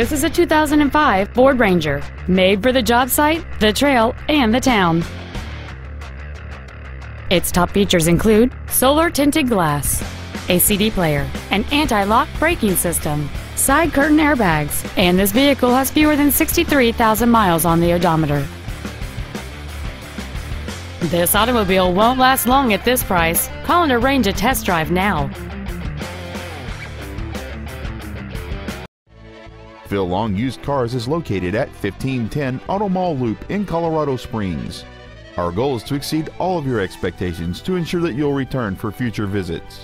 This is a 2005 Ford Ranger, made for the job site, the trail, and the town. Its top features include solar tinted glass, a CD player, an anti-lock braking system, side curtain airbags, and this vehicle has fewer than 63,000 miles on the odometer. This automobile won't last long at this price. Call and arrange a test drive now. Phil Long Used Cars is located at 1510 Auto Mall Loop in Colorado Springs. Our goal is to exceed all of your expectations to ensure that you'll return for future visits.